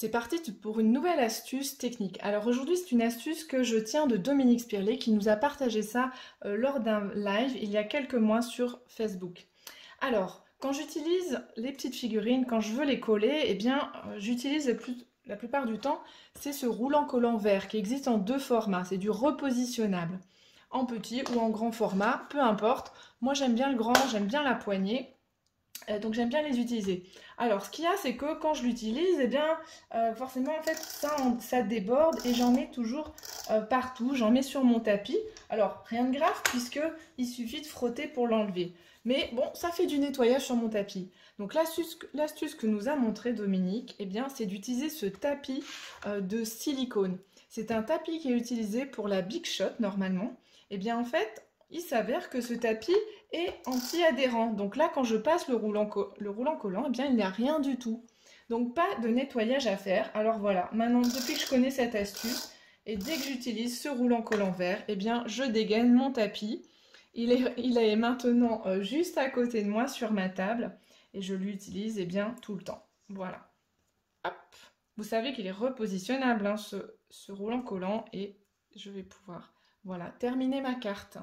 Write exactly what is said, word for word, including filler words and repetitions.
C'est parti pour une nouvelle astuce technique. Alors aujourd'hui, c'est une astuce que je tiens de Dominique Spirlet qui nous a partagé ça euh, lors d'un live il y a quelques mois sur Facebook. Alors, quand j'utilise les petites figurines, quand je veux les coller, eh bien, euh, j'utilise la plupart du temps, c'est ce roulant-collant vert qui existe en deux formats. C'est du repositionnable, en petit ou en grand format, peu importe. Moi, j'aime bien le grand, j'aime bien la poignée. Donc j'aime bien les utiliser. Alors ce qu'il y a, c'est que quand je l'utilise, eh bien euh, forcément en fait ça, on, ça déborde et j'en mets toujours euh, partout, j'en mets sur mon tapis. Alors rien de grave puisque il suffit de frotter pour l'enlever. Mais bon, ça fait du nettoyage sur mon tapis. Donc l'astuce l'astuce que nous a montré Dominique, eh bien c'est d'utiliser ce tapis euh, de silicone. C'est un tapis qui est utilisé pour la Big Shot normalement. Eh bien en fait, il s'avère que ce tapis est anti-adhérent. Donc là, quand je passe le roulant, le roulant collant, eh bien, il n'y a rien du tout. Donc, pas de nettoyage à faire. Alors voilà, maintenant, depuis que je connais cette astuce, et dès que j'utilise ce roulant collant vert, eh bien, je dégaine mon tapis. Il est, il est maintenant euh, juste à côté de moi sur ma table et je l'utilise eh bien, tout le temps. Voilà. Hop. Vous savez qu'il est repositionnable, hein, ce, ce roulant collant, et je vais pouvoir voilà, terminer ma carte.